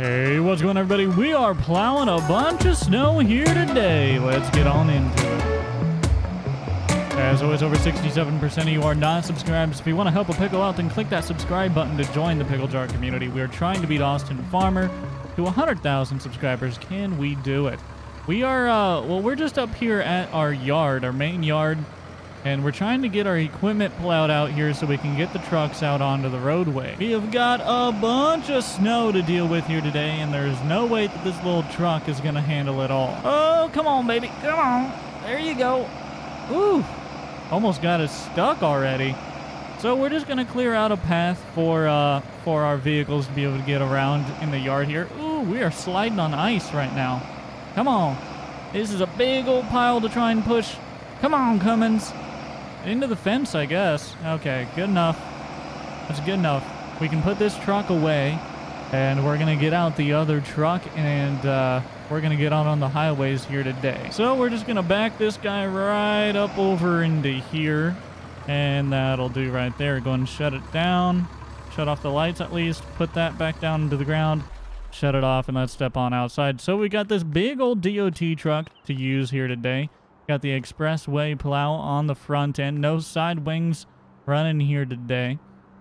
Hey, what's going on, everybody? We are plowing a bunch of snow here today. Let's get on into it. As always, over 67% of you are not subscribed. If you want to help a pickle out, then click that subscribe button to join the pickle jar community. We are trying to beat Austin Farmer to 100,000 subscribers. Can we do it? We are, well, we're just up here at our yard, our main yard, and we're trying to get our equipment plowed out here so we can get the trucks out onto the roadway. We have got a bunch of snow to deal with here today, and there's no way that this little truck is gonna handle it all. Oh, come on, baby, come on. There you go. Ooh, almost got us stuck already. So we're just gonna clear out a path for our vehicles to be able to get around in the yard here. Ooh, we are sliding on ice right now. Come on. This is a big old pile to try and push. Come on, Cummins. Into the fence, I guess. Okay, good enough. That's good enough. We can put this truck away, and we're gonna get out the other truck, and we're gonna get out on the highways here today. So we're just gonna back this guy right up over into here, and that'll do right there. Go ahead and shut it down. Shut off the lights at least. Put that back down into the ground. Shut it off, and let's step on outside. So we got this big old DOT truck to use here today. Got the expressway plow on the front end. No side wings running here today.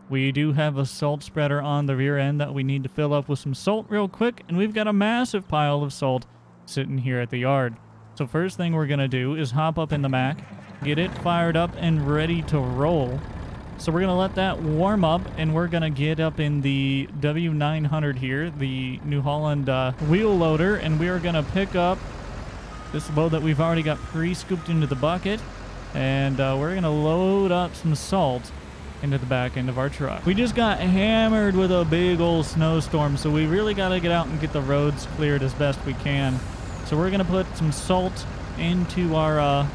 We do have a salt spreader on the rear end that we need to fill up with some salt real quick. And we've got a massive pile of salt sitting here at the yard. So first thing we're going to do is hop up in the Mack, get it fired up and ready to roll. So we're going to let that warm up, and we're going to get up in the W900 here, the New Holland wheel loader. And we are going to pick up this load that we've already got pre-scooped into the bucket, and we're gonna load up some salt into the back end of our truck. We just got hammered with a big old snowstorm, so we really gotta get out and get the roads cleared as best we can. So we're gonna put some salt into our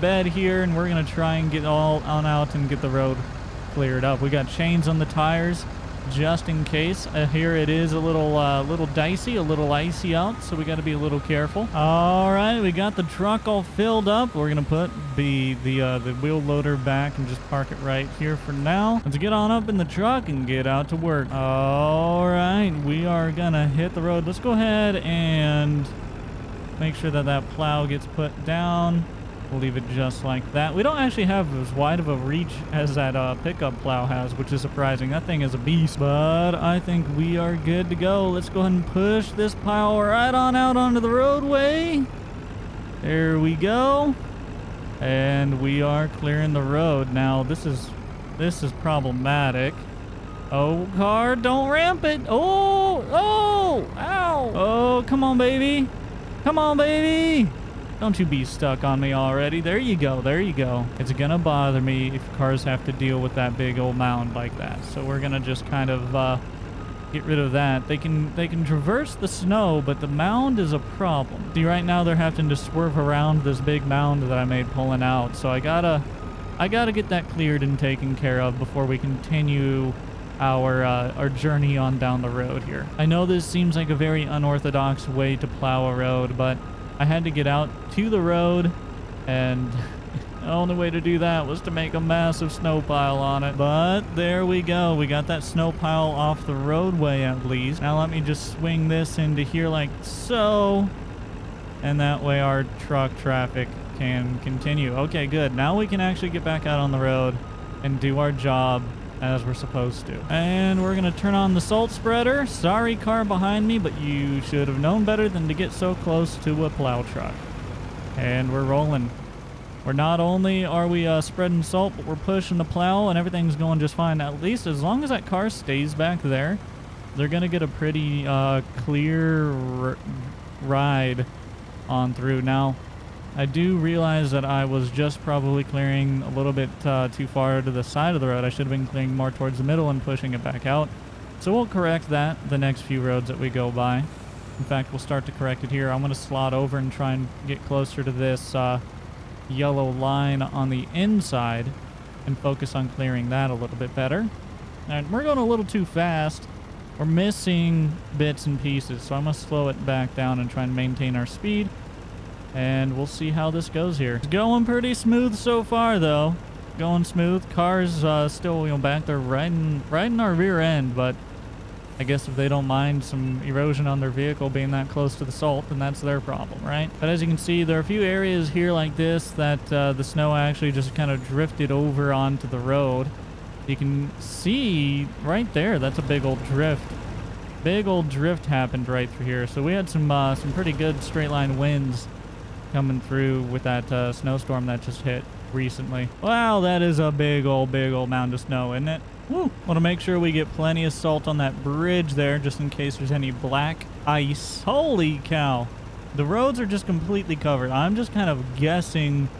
bed here, and we're gonna try and get all on out and get the road cleared up. We got chains on the tires just in case. Here it is a little dicey, a little icy out, so we got to be a little careful. All right, we got the truck all filled up. We're gonna put the wheel loader back and just park it right here for now. Let's get on up in the truck and get out to work. All right, we are gonna hit the road. Let's go ahead and make sure that that plow gets put down. We'll leave it just like that. We don't actually have as wide of a reach as that pickup plow has, which is surprising. That thing is a beast, but I think we are good to go. Let's go ahead and push this pile right on out onto the roadway. There we go. And we are clearing the road. Now, this is problematic. Oh, car, don't ramp it. Oh, oh, ow. Oh, come on, baby. Come on, baby. Don't you be stuck on me already. There you go. There you go. It's gonna bother me if cars have to deal with that big old mound like that. So we're gonna just kind of get rid of that. They can traverse the snow, but the mound is a problem. See, right now they're having to swerve around this big mound that I made pulling out. So I gotta get that cleared and taken care of before we continue our journey on down the road here. I know this seems like a very unorthodox way to plow a road, but I had to get out to the road, and the only way to do that was to make a massive snow pile on it. But there we go. We got that snow pile off the roadway at least. Now let me just swing this into here like so, and that way our truck traffic can continue. Okay, good. Now we can actually get back out on the road and do our job as we're supposed to. And we're gonna turn on the salt spreader. Sorry, car behind me, but you should have known better than to get so close to a plow truck. And we're rolling. We're not only are we spreading salt, but we're pushing the plow, and everything's going just fine. At least as long as that car stays back there, they're gonna get a pretty clear ride on through. Now I do realize that I was just probably clearing a little bit too far to the side of the road. I should have been clearing more towards the middle and pushing it back out. So we'll correct that the next few roads that we go by. In fact, we'll start to correct it here. I'm going to slot over and try and get closer to this yellow line on the inside and focus on clearing that a little bit better. And we're going a little too fast. We're missing bits and pieces, so I'm going to slow it back down and try and maintain our speed. And we'll see how this goes here. It's going pretty smooth so far, though. Going smooth. Cars still, you know, back there riding our rear end, but I guess if they don't mind some erosion on their vehicle being that close to the salt, then that's their problem, right? But as you can see, there are a few areas here like this that the snow actually just kind of drifted over onto the road. You can see right there, that's a big old drift. Big old drift happened right through here. So we had some pretty good straight line winds coming through with that snowstorm that just hit recently. Wow, that is a big old mound of snow, isn't it? Woo! Want to make sure we get plenty of salt on that bridge there, just in case there's any black ice. Holy cow! The roads are just completely covered. I'm just kind of guessing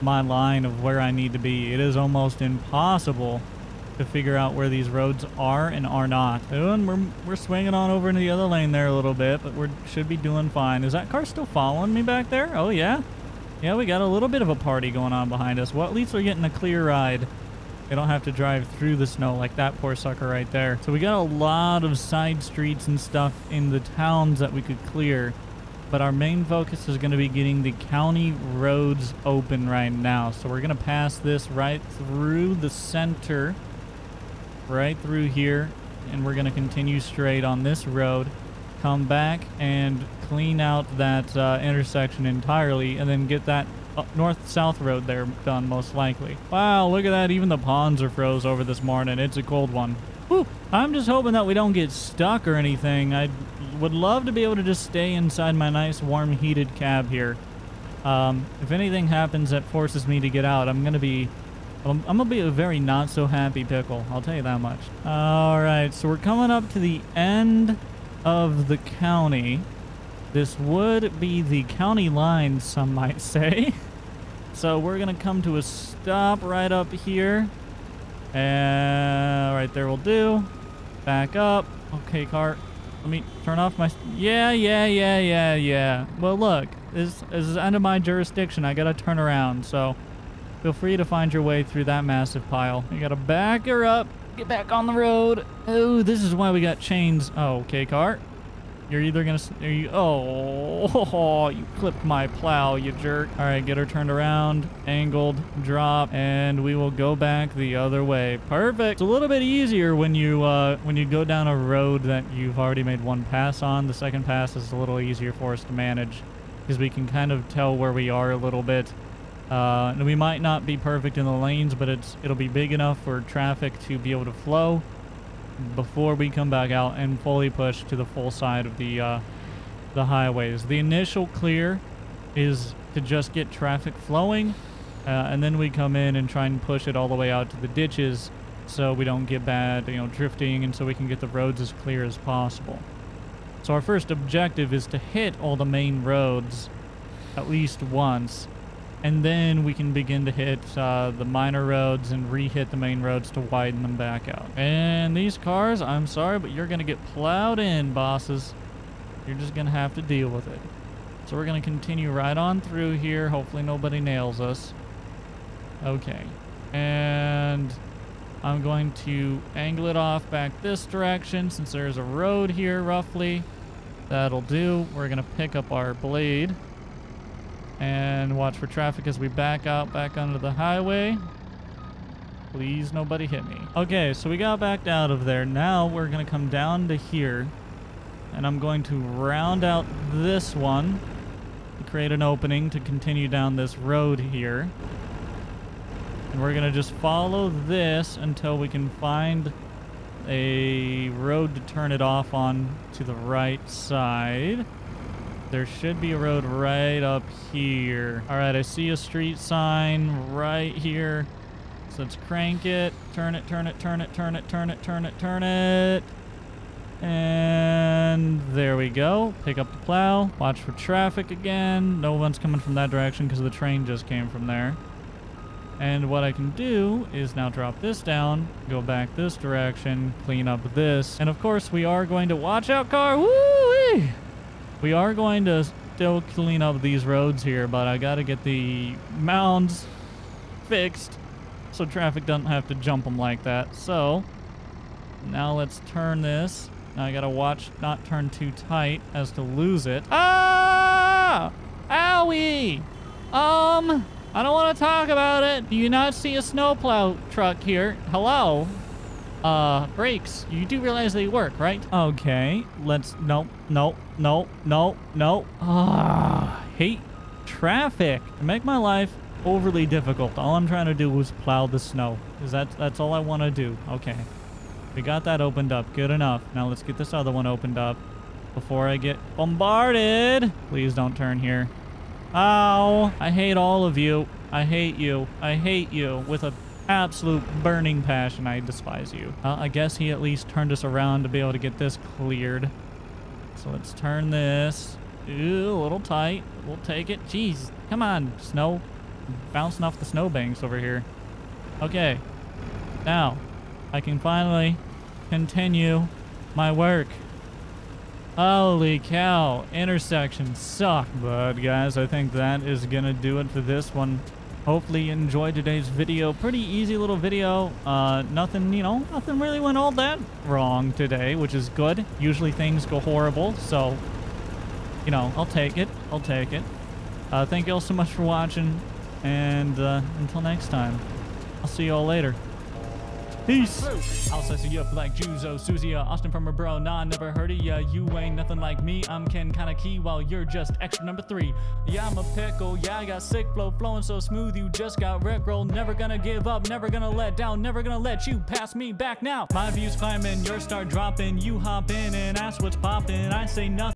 my line of where I need to be. It is almost impossible to figure out where these roads are and are not. And we're swinging on over into the other lane there a little bit, but we should be doing fine. Is that car still following me back there? Oh yeah, yeah. We got a little bit of a party going on behind us. Well, at least we're getting a clear ride. They don't have to drive through the snow like that poor sucker right there. So we got a lot of side streets and stuff in the towns that we could clear, but our main focus is going to be getting the county roads open right now. So we're going to pass this right through the center, right through here, and we're going to continue straight on this road, come back and clean out that intersection entirely, and then get that north-south road there done most likely. Wow, look at that, even the ponds are froze over this morning. It's a cold one. Whew. I'm just hoping that we don't get stuck or anything. I would love to be able to just stay inside my nice warm heated cab here. If anything happens that forces me to get out, I'm gonna be a very not so happy pickle, I'll tell you that much. All right, so we're coming up to the end of the county. This would be the county line, some might say. So we're gonna come to a stop right up here, and right there will do. Back up. Okay, car, let me turn off my, yeah. Well, look, this is under my jurisdiction. I gotta turn around, so feel free to find your way through that massive pile. You gotta back her up, get back on the road. Oh, this is why we got chains. Oh, okay, car. You're either gonna, oh, you clipped my plow, you jerk. All right, get her turned around, angled, drop, and we will go back the other way. Perfect. It's a little bit easier when you go down a road that you've already made one pass on. The second pass is a little easier for us to manage because we can kind of tell where we are a little bit. And we might not be perfect in the lanes, but it'll be big enough for traffic to be able to flow before we come back out and fully push to the full side of the highways. The initial clear is to just get traffic flowing, and then we come in and try and push it all the way out to the ditches, so we don't get bad, drifting, and so we can get the roads as clear as possible. So our first objective is to hit all the main roads at least once, and then we can begin to hit the minor roads and re-hit the main roads to widen them back out. And these cars, I'm sorry, but you're gonna get plowed in, bosses. You're just gonna have to deal with it. So we're gonna continue right on through here. Hopefully nobody nails us. Okay, and I'm going to angle it off back this direction since there's a road here roughly. That'll do. We're gonna pick up our blade and watch for traffic as we back out back onto the highway. Please, nobody hit me. Okay, so we got backed out of there. Now we're gonna come down to here, and I'm going to round out this one to create an opening to continue down this road here. And we're gonna just follow this until we can find a road to turn it off on to the right side. There should be a road right up here. All right, I see a street sign right here. So let's crank it, turn it. And there we go. Pick up the plow, watch for traffic again. No one's coming from that direction because the train just came from there. And what I can do is now drop this down, go back this direction, clean up this. And of course we are going to, watch out car, woo-wee! We are going to still clean up these roads here, but I gotta get the mounds fixed so traffic doesn't have to jump them like that. So now let's turn this. Now I gotta watch not turn too tight as to lose it. Ah! Owie! I don't want to talk about it. Do you not see a snowplow truck here? Hello? brakes, you do realize they work, right? Okay, let's, no. Ah, hate traffic. Make my life overly difficult. All I'm trying to do is plow the snow. Because that's all I want to do. Okay. We got that opened up. Good enough. Now let's get this other one opened up before I get bombarded. Please don't turn here. Ow. I hate all of you. I hate you. I hate you with a absolute burning passion. I despise you. I guess he at least turned us around to be able to get this cleared. So let's turn this. Ooh, a little tight. We'll take it. Jeez. Come on, snow. Bouncing off the snow banks over here. Okay. Now, I can finally continue my work. Holy cow. Intersections suck. But guys, I think that is going to do it for this one. Hopefully you enjoyed today's video. Pretty easy little video. Nothing, you know, nothing really went all that wrong today, which is good. Usually things go horrible. So, you know, I'll take it. I'll take it. Thank you all so much for watching. And until next time, I'll see you all later. Peace. I'll see you up like Juzo, Susie, Austin Farmer, bro. Nah, never heard of ya. You ain't nothing like me. I'm Ken Kaneki while you're just extra number 3. Yeah, I'm a pickle. Yeah, I got sick flow flowing so smooth. You just got rickrolled. Never gonna give up. Never gonna let down. Never gonna let you pass me back now. My views climbing. Yours start dropping. You hop in and ask what's popping. I say nothing.